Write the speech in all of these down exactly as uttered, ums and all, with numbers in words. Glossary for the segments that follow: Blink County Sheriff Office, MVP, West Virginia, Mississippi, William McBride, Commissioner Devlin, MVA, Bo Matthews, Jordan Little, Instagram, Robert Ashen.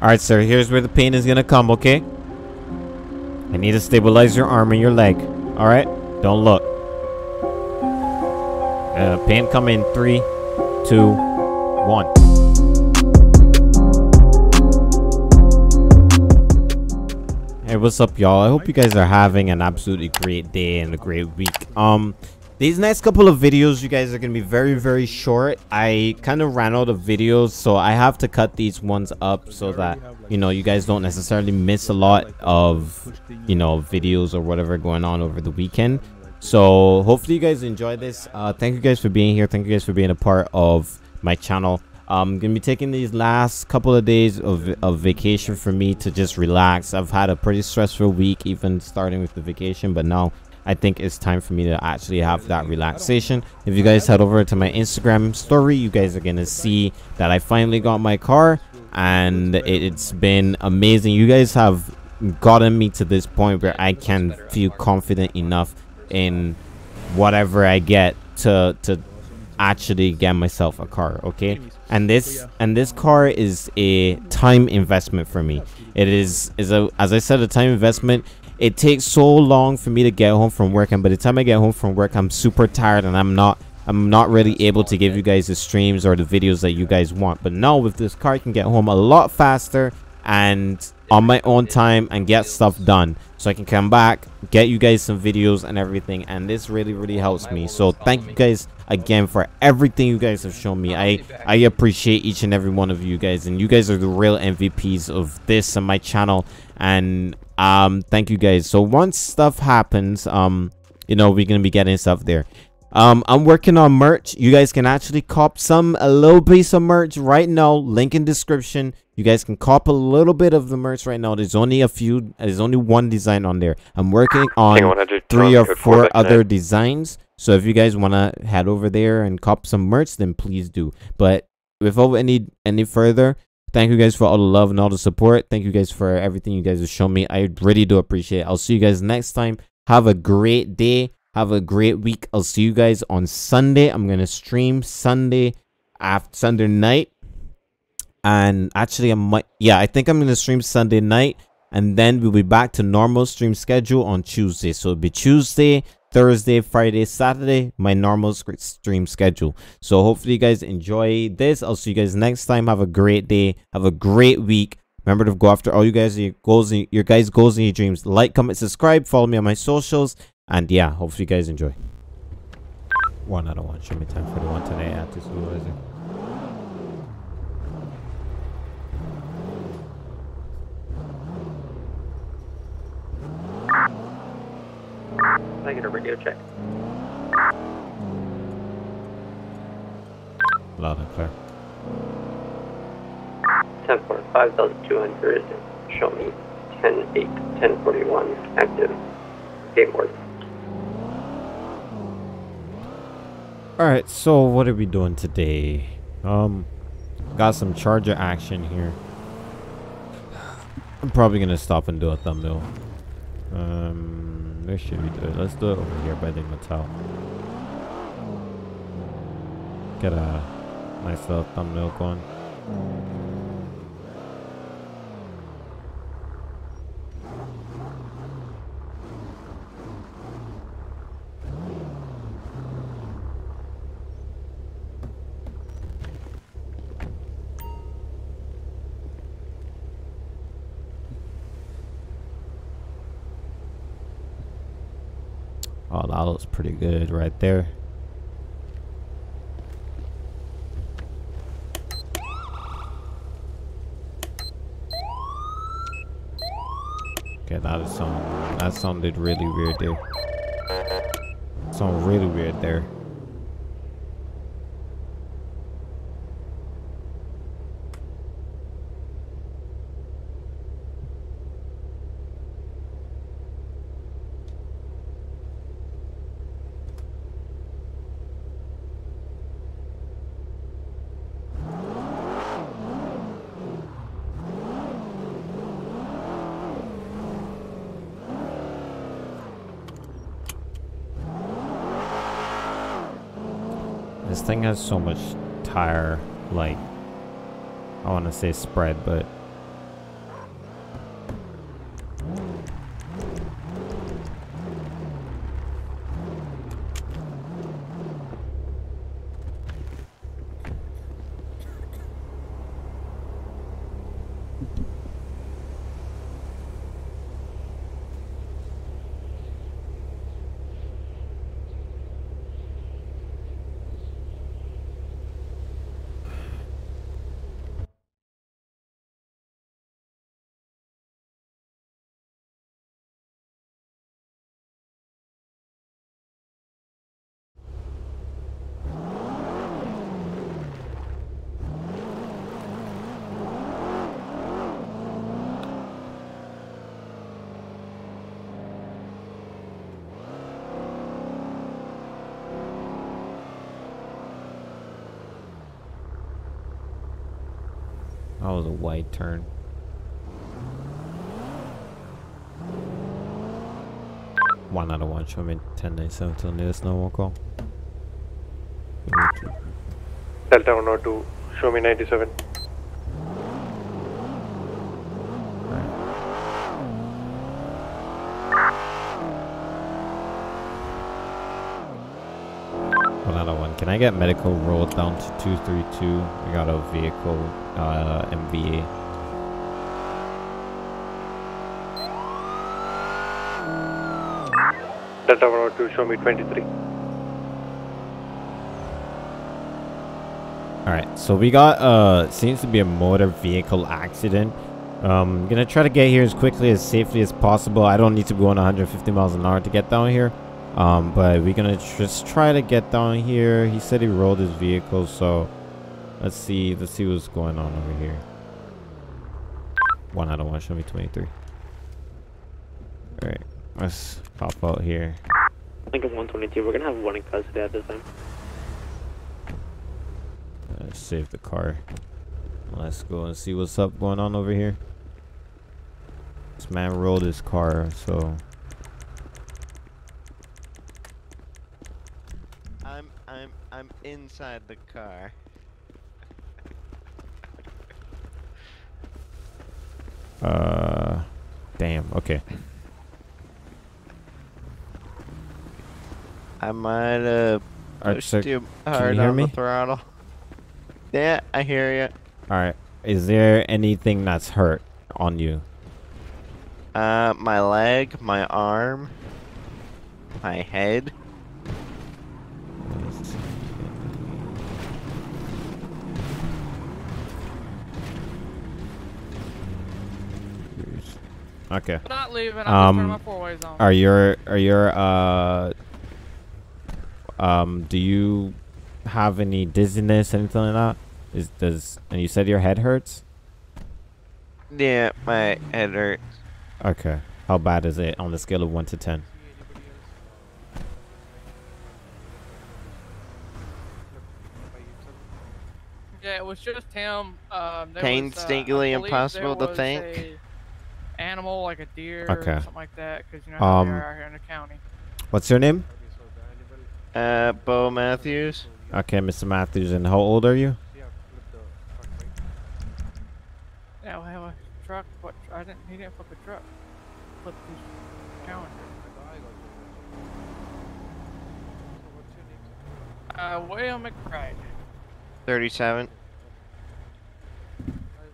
Alright, sir, here's where the pain is gonna come, okay? I need to stabilize your arm and your leg. Alright? Don't look. Uh, pain come in three, two, one. Hey, what's up, y'all? I hope you guys are having an absolutely great day and a great week. Um, these next couple of videos, you guys are gonna be very, very short. I kind of ran out of videos, so I have to cut these ones up so that, you know, you guys don't necessarily miss a lot of, you know, videos or whatever going on over the weekend. So hopefully you guys enjoy this. Uh, thank you guys for being here. Thank you guys for being a part of my channel. I'm gonna be taking these last couple of days of, of vacation for me to just relax. I've had a pretty stressful week, even starting with the vacation, but now I think it's time for me to actually have that relaxation. If you guys head over to my Instagram story, you guys are gonna see that I finally got my car, and it's been amazing. You guys have gotten me to this point where I can feel confident enough in whatever I get to to actually get myself a car, okay? And this and this car is a time investment for me. It is is a as I said, a time investment. It takes so long for me to get home from work, and by the time I get home from work, I'm super tired, and I'm not I'm not really able to give you guys the streams or the videos that you guys want. But now with this car, I can get home a lot faster and on my own time and get stuff done, so I can come back, get you guys some videos and everything, and this really, really helps me. So thank you guys again for everything you guys have shown me. I I appreciate each and every one of you guys, and you guys are the real M V Ps of this and my channel. And um thank you guys. So once stuff happens, um you know, we're gonna be getting stuff there. um I'm working on merch. You guys can actually cop some a little piece of merch right now, link in description. You guys can cop a little bit of the merch right now. There's only a few, there's only one design on there. I'm working on three or four other designs, so if you guys want to head over there and cop some merch, then please do. But without any any further, thank you guys for all the love and all the support. Thank you guys for everything you guys have shown me. I really do appreciate it. I'll see you guys next time. Have a great day. Have a great week. I'll see you guys on Sunday. I'm going to stream Sunday after Sunday night. And actually, I might. Yeah, I think I'm going to stream Sunday night. And then we'll be back to normal stream schedule on Tuesday. So it'll be Tuesday, Thursday, Friday, Saturday, my normal stream schedule. So hopefully you guys enjoy this. I'll see you guys next time. Have a great day. Have a great week. Remember to go after all you guys, your goals, and your guys' goals and your dreams. Like, comment, subscribe, follow me on my socials. And yeah, hopefully you guys enjoy. One out of one. Show me time for the one today at this realizing. Can I get a radio check? Loud and clear. ten forty-five, two hundred. Show me ten eight, ten forty-one. Active. Skateboard. Alright, so what are we doing today? Um, got some charger action here. I'm probably gonna stop and do a thumbnail. Um, where should we do it? Let's do it over here by the motel. Get a nice little thumbnail going. Oh, that looks pretty good right there. Okay, that is some, that sounded really weird there. Sound really weird there. This thing has so much tire, like, I want to say spread, but That was a wide turn. One out of one, show me ten ninety-seven to the nearest normal call. Delta one oh two, show me ninety-seven. Can I get medical rolled down to two three two? We got a vehicle, uh, M V A. Delta one oh two, show me twenty-three. Alright, so we got, uh, seems to be a motor vehicle accident. Um, gonna try to get here as quickly, as safely as possible. I don't need to be going one hundred fifty miles an hour to get down here. Um, but we're gonna just try to get down here. He said he rolled his vehicle, so let's see, let's see what's going on over here. One out of one, show me twenty-three. All right, let's pop out here. I think it's one twenty-two. We're gonna have one in custody at this time. Let's save the car. Let's go and see what's up going on over here. This man rolled his car, so. I'm I'm inside the car. uh, damn. Okay. I might have uh, pushed right, too hard on the throttle. Yeah, I hear you. All right. Is there anything that's hurt on you? Uh, my leg, my arm, my head. Okay. I'm not leaving. I'm um, my four ways on. Are your are your uh um do you have any dizziness, anything like that? Is does and you said your head hurts? Yeah, my head hurts. Okay. How bad is it on the scale of one to ten? Yeah, it was just him. Um, Painstakingly uh, impossible to think. Animal like a deer, okay. Or something like that, because you know how um, they are out here in the county. What's your name? Uh, Bo Matthews. Okay, Mister Matthews, and how old are you? Yeah, we have a truck, but I didn't. He didn't flip a truck. Flip his calendar. Uh, William McBride. thirty-seven.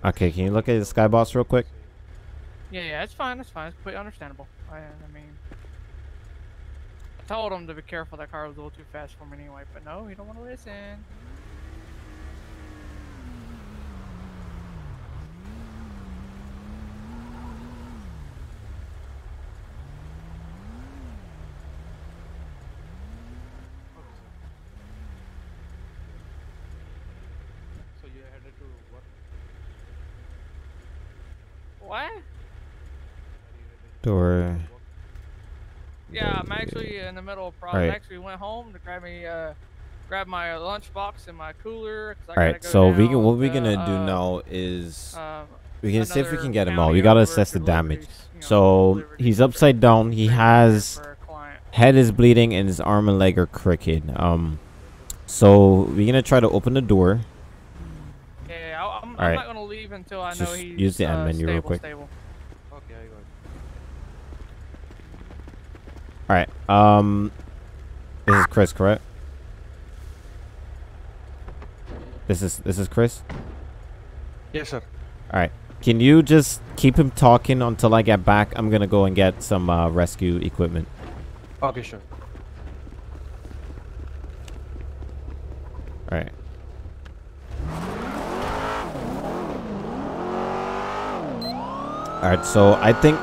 Okay, can you look at the skybox real quick? Yeah, yeah, it's fine, it's fine, it's completely understandable. I, I mean, I told him to be careful, that car was a little too fast for me anyway, but no, he don't want to listen. So you headed to what? What? Or yeah, I'm actually in the middle of a problem. Right. I actually went home to grab me, uh, grab my lunchbox and my cooler. All right, go so we can, what we're gonna uh, do now is uh, we can see if we can get him out. We gotta assess the damage. You know, so he's upside down. He has head is bleeding and his arm and leg are crooked. Um, so we're gonna try to open the door. Yeah, I'll, I'm, I'm right. not gonna leave until I Just know he's use the end uh, menu stable, real quick. Stable. Alright, um, this is Chris, correct? This is, this is Chris? Yes, sir. Alright, can you just keep him talking until I get back? I'm gonna go and get some, uh, rescue equipment. Okay, sure. Alright. Alright, so I think...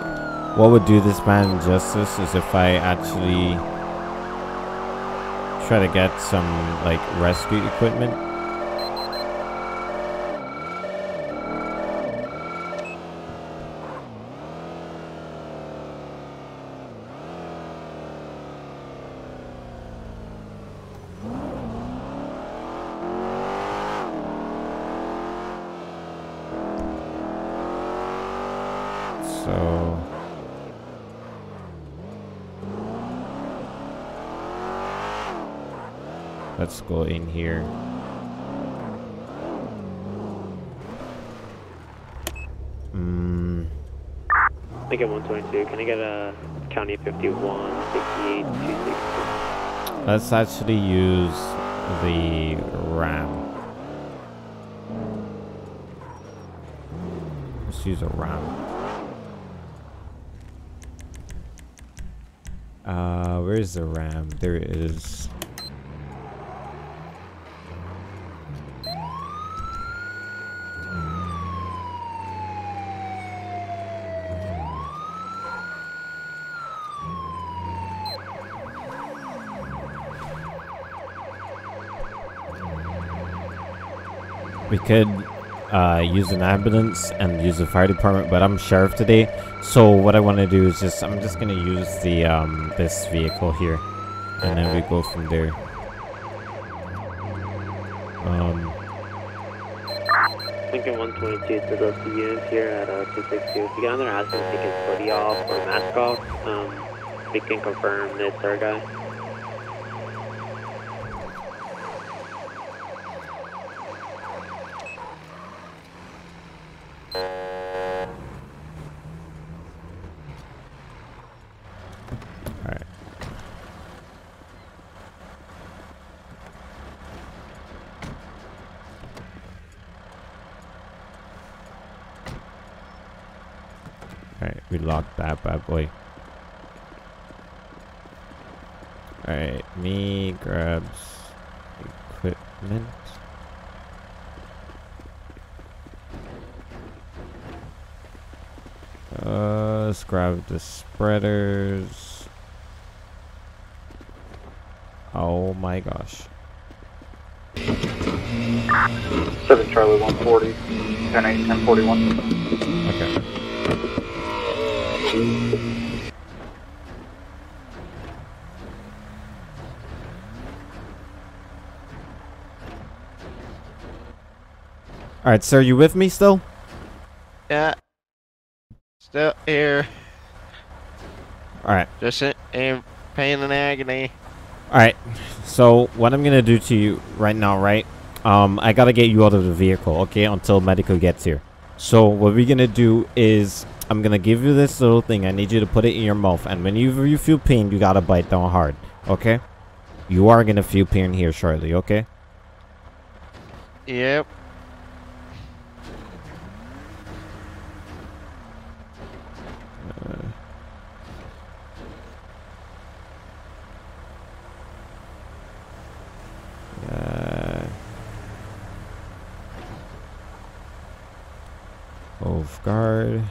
what would do this man justice is if I actually try to get some, like, rescue equipment. so... let's go in here. Mm. I think at one twenty-two, can I get a county fifty-one, sixty-eight, two sixty? Let's actually use the RAM. Let's use a RAM. Uh, where is the RAM? There it is. We could uh, use an ambulance and use the fire department, but I'm sheriff today. So what I want to do is just, I'm just going to use the um, this vehicle here, and then we go from there. Um, Lincoln one twenty-two to those two units here at uh, two sixty-two. If you get on there and ask them if they can hoodie off or mask off, um, we can confirm this our guy. Lock that bad boy. Alright, me grabs equipment. Uh, let's grab the spreaders. Oh my gosh. seven Charlie one forty, ten eight, ten forty-one. Okay. Alright, sir, you with me still? Yeah. Still here. Alright. Just in, in pain and agony. Alright, so what I'm gonna do to you right now, right? Um, I gotta get you out of the vehicle, okay, until medical gets here. So what we're gonna do is I'm gonna give you this little thing. I need you to put it in your mouth, and whenever you feel pain, you gotta bite down hard, okay? You are gonna feel pain here shortly, okay? Yep. Uh. Yeah. Off guard.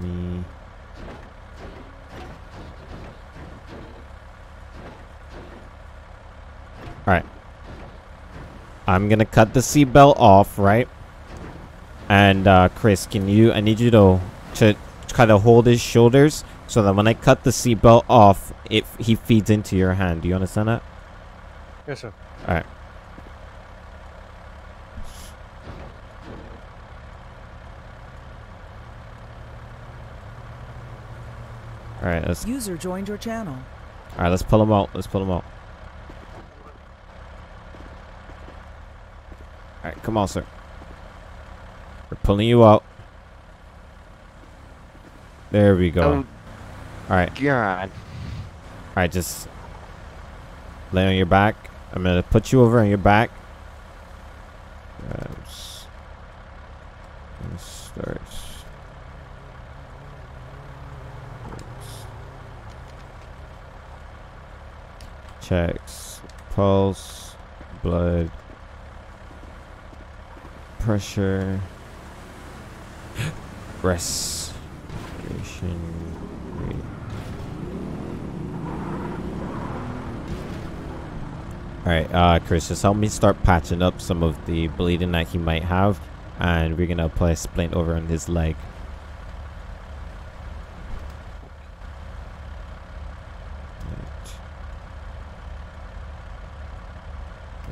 Me. Alright. I'm gonna cut the seatbelt off, right? And uh, Chris, can you, I need you to, to kind of hold his shoulders so that when I cut the seatbelt off, it, he feeds into your hand. Do you understand that? Yes, sir. Alright. All right, let's user joined your channel. All right, let's pull them out. Let's pull them out. All right, come on, sir. We're pulling you out. There we go. Um, All right. God. All right, just lay on your back. I'm gonna put you over on your back. Let's start. Checks pulse, blood pressure, respiration rate. All right, uh, Chris, just help me start patching up some of the bleeding that he might have, and we're gonna apply a splint over on his leg.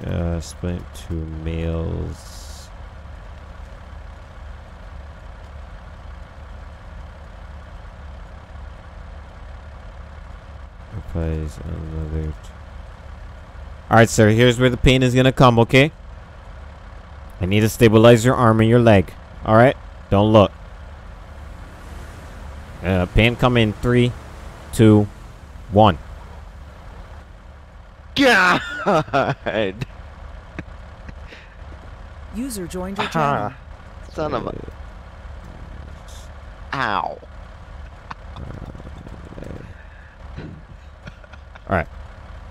Uh, split to males. Replace another. Alright, sir, here's where the pain is gonna come, okay? I need to stabilize your arm and your leg. Alright? Don't look. Uh, pain come in three, two, one. God! User joined your channel. Uh, son of a... Ow. Alright.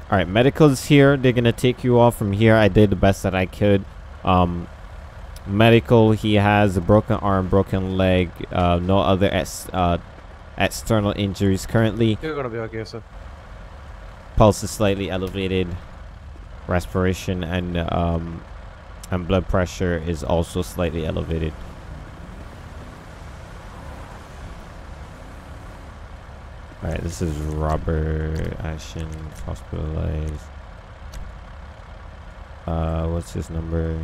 Alright, medical's here. They're gonna take you off from here. I did the best that I could. Um, medical, he has a broken arm, broken leg, uh, no other ex uh, external injuries currently. You're gonna be okay, sir. Pulse is slightly elevated, respiration and um, and blood pressure is also slightly elevated. All right, this is Robert Ashen, hospitalized. Uh, what's his number?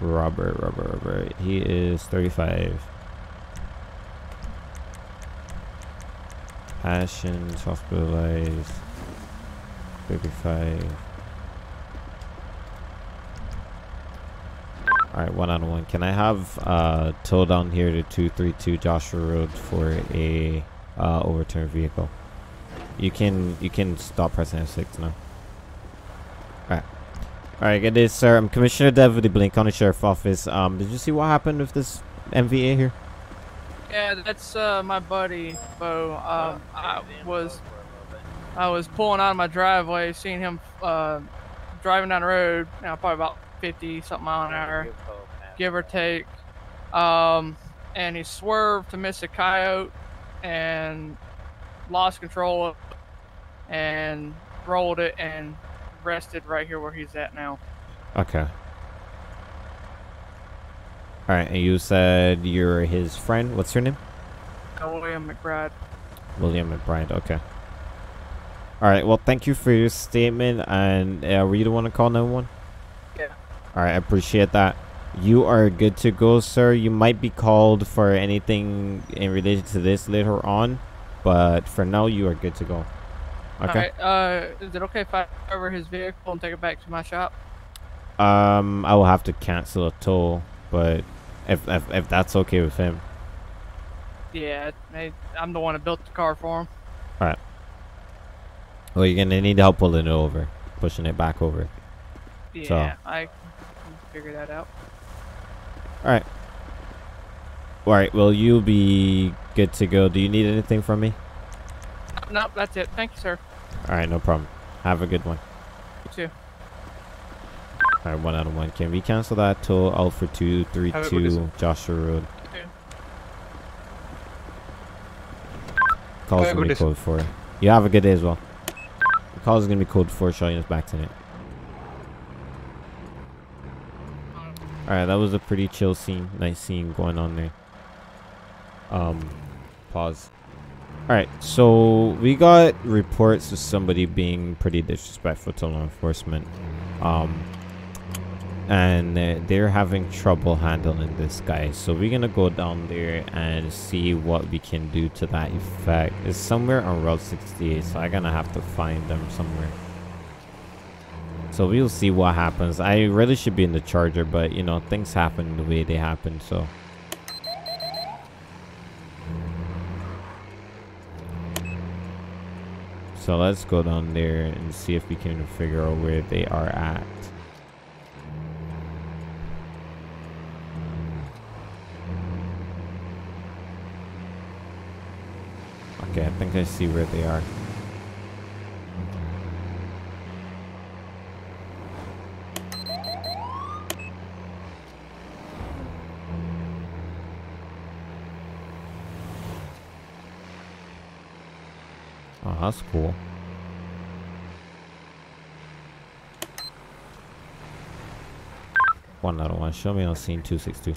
Robert, Robert, Robert. He is thirty-five. Ashen, hospitalized. thirty-five. Alright, one on one. Can I have uh, tow down here to two three two Joshua Road for a uh, overturned vehicle? You can you can stop pressing F six now. Alright. Alright, good day, sir. I'm Commissioner Devlin with the Blink County Sheriff Office. Um, did you see what happened with this M V A here? Yeah, that's uh, my buddy Bo. Um, I was I was pulling out of my driveway, seeing him uh, driving down the road, you know, probably about fifty something mile an hour, give or take. Um, and he swerved to miss a coyote and lost control of it and rolled it and rested right here where he's at now. Okay. All right, and you said you're his friend. What's your name? William McBride. William McBride, okay. All right, well, thank you for your statement, and uh, were you the one to call nine one one? Yeah. All right, I appreciate that. You are good to go, sir. You might be called for anything in relation to this later on, but for now, you are good to go. Okay. All right, uh, is it okay if I cover his vehicle and take it back to my shop? Um, I will have to cancel a toll, but... If, if if that's okay with him. Yeah, I'm the one that built the car for him. All right. Well, you're gonna need help pulling it over, pushing it back over. Yeah, so. I can figure that out. All right. All right. Well, you'll be good to go. Do you need anything from me? No, that's it. Thank you, sir. All right, no problem. Have a good one. You too. Alright, one out of one. Can we cancel that till Alpha two three two Joshua Road? Okay. Call is gonna be code four. You have a good day as well. The call is gonna be code four showing us back tonight. Alright, that was a pretty chill scene. Nice scene going on there. Um, pause. Alright, so we got reports of somebody being pretty disrespectful to law enforcement. Um, and uh, they're having trouble handling this guy, so we're gonna go down there and see what we can do to that effect. It's somewhere on Route sixty-eight, so I'm gonna have to find them somewhere, so we'll see what happens. I really should be in the Charger, but you know, things happen the way they happen, so so let's go down there and see if we can figure out where they are at. Okay, I think I see where they are. Oh, that's cool. One out of one. Show me on scene two six two.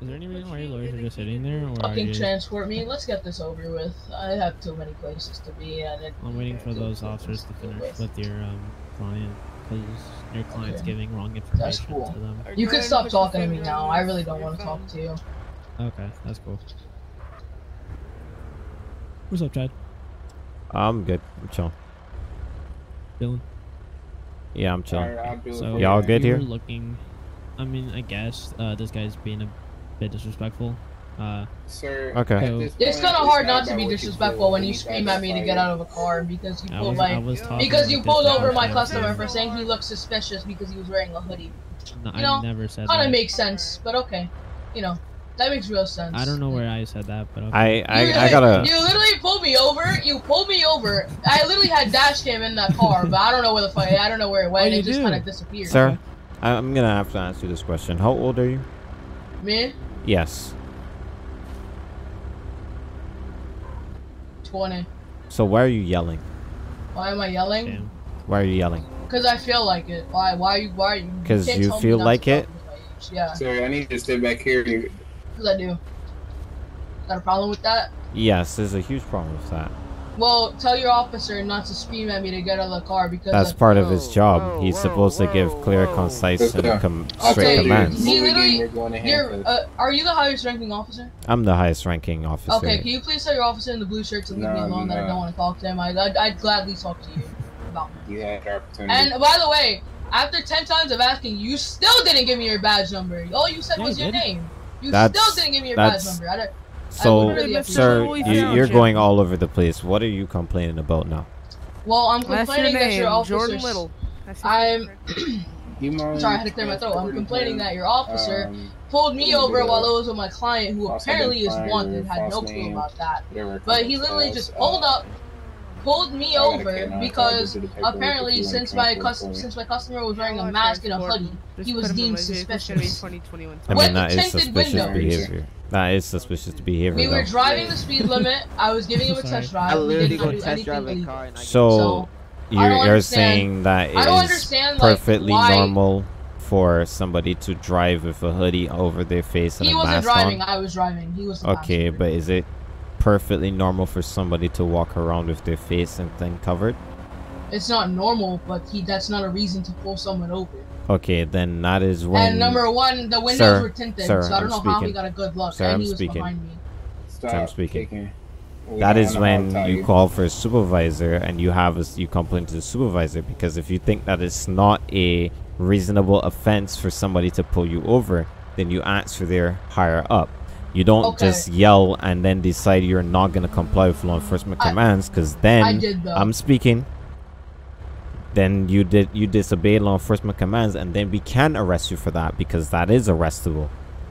Is there any reason why your lawyers are just sitting there? Or fucking you... transport me. Let's get this over with. I have too many places to be at. It. I'm waiting for those officers to finish with your um, client. Because your client's okay. giving wrong information that's cool. to them. You can stop talking to me now. I really don't want to talk to you. Okay, that's cool. What's up, Chad? I'm good. I'm chilling. Dylan? Yeah, I'm chilling. Right, so, y'all good here? Looking, I mean, I guess uh, this guy's being a bit disrespectful. Uh, Sir, okay. So, it's kind of hard not to be disrespectful you when you scream at me to get out of a car because you pulled was, my because you pulled over my customer for saying he looked suspicious because he was wearing a hoodie. No, you know, I never said kind of makes sense, but okay, you know. That makes real sense. I don't know where I said that, but okay. I, I, I gotta... You literally pulled me over. You pulled me over. I literally had dash cam in that car, but I don't know where the fuck... I don't know where it went. Oh, it just kind of disappeared. Sir, I'm gonna have to ask you this question. How old are you? Me? Yes. twenty. So why are you yelling? Why am I yelling? Damn. Why are you yelling? Because I feel like it. Why? Why are you... Why are you... Because you, you feel like it? Yeah. Sir, I need to stay back here and... I do. Got a problem with that? Yes, there's a huge problem with that. Well, tell your officer not to scream at me to get out of the car because that's part of his job. Whoa, He's whoa, supposed whoa, to give clear, whoa. concise, and com straight you, commands. He literally, you're, uh, are you the highest ranking officer? I'm the highest ranking officer. Okay, can you please tell your officer in the blue shirt to leave no, me alone? No. That I don't want to talk to him. I, I'd, I'd gladly talk to you about it. Yeah, and by the way, after ten times of asking, you still didn't give me your badge number. All you said yeah, was your name. You that's, still didn't give me your badge number. I don't, so, I really sir, you, you're going all over the place. What are you complaining about now? Well, I'm complaining your name, that your officers... Jordan Little. I'm... I'm sorry, I had to clear my throat. I'm complaining that your officer um, pulled me over while I was with my client, who apparently is wanted, had no clue about that. But he literally just pulled up, pulled me over, because apparently since my customer since my customer was wearing a mask and a hoodie, he was deemed suspicious. I mean, that is suspicious behavior. That is suspicious behavior. We were driving the speed limit. I was giving him a test drive. I literally go test drive a car and I so you're, you're saying that it is perfectly normal for somebody to drive with a hoodie over their face and a mask on? He wasn't driving. I was driving. He was okay, but is it perfectly normal for somebody to walk around with their face and thing covered? It's not normal, but he, that's not a reason to pull someone over. Okay, then that is when... And number one, the windows sir, were tinted, sir, so I don't I'm know speaking. how he got a good look, sir, and I'm he was speaking. behind me. Stop sir, I'm speaking. That is when you, you call for a supervisor and you have a, you complain to the supervisor, because if you think that it's not a reasonable offense for somebody to pull you over, then you ask for their higher up. You don't okay. just yell and then decide you're not going to comply with law enforcement I, commands, because then I did I'm speaking. Then you did you disobey law enforcement commands, and then we can arrest you for that, because that is arrestable.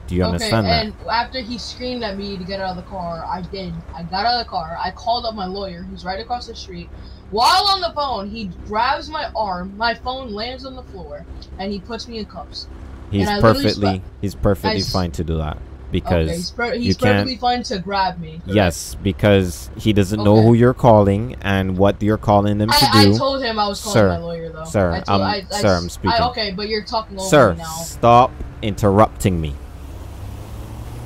Do you okay, understand that? And after he screamed at me to get out of the car, I did. I got out of the car. I called up my lawyer, who's right across the street. While on the phone, he grabs my arm. My phone lands on the floor, and he puts me in cuffs. He's perfectly he's perfectly fine to do that. Because okay, he's, per he's you can't, perfectly fine to grab me. Yes, because he doesn't okay. know who you're calling and what you're calling them I, to do. I told him I was calling sir, my lawyer, though. Sir, I told, um, I, I, sir I'm speaking. I, okay, but you're talking over sir, me now. Sir, stop interrupting me.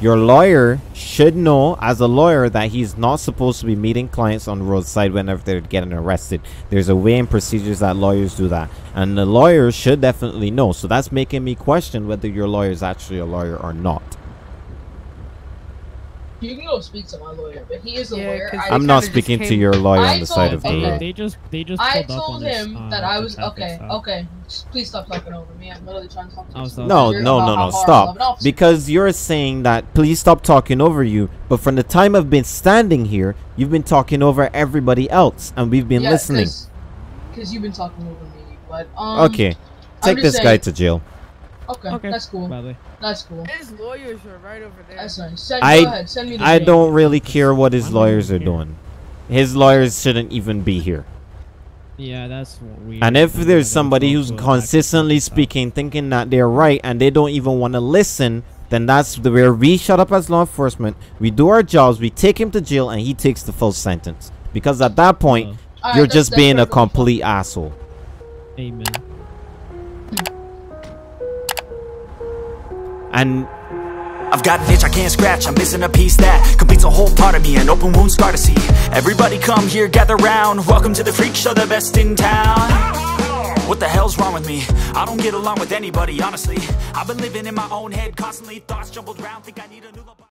Your lawyer should know, as a lawyer, that he's not supposed to be meeting clients on the roadside whenever they're getting arrested. There's a way and procedures that lawyers do that. And the lawyer should definitely know. So that's making me question whether your lawyer is actually a lawyer or not. You can go speak to my lawyer, but he is a yeah, lawyer. I'm not speaking to your lawyer I on the side him, of the road. They just, they just I told him this, uh, that I was okay. Stuff. Okay, just please stop talking over me. I'm literally trying to talk to you. No, no, no, no, stop. Because you're saying that please stop talking over you, but from the time I've been standing here, you've been talking over everybody else, and we've been yeah, listening. Because you've been talking over me, but um. Okay, take this saying, guy to jail. Okay, okay, that's cool. Probably. That's cool. His lawyers are right over there. That's nice. Send, I, go ahead, send me the I don't really care what his I'm lawyers are care. doing. His lawyers shouldn't even be here. Yeah, that's weird. And if there's somebody who's consistently speaking, thinking that they're right, and they don't even want to listen, then that's where we shut up as law enforcement. We do our jobs, we take him to jail, and he takes the full sentence. Because at that point, oh. you're right, just that's, being that's a complete fun. asshole. Amen. And I've got an itch I can't scratch, I'm missing a piece that completes a whole part of me, an open wound scar to see. Everybody come here, gather round, welcome to the freak show, the best in town. What the hell's wrong with me? I don't get along with anybody, honestly. I've been living in my own head constantly, thoughts jumbled round, think I need a new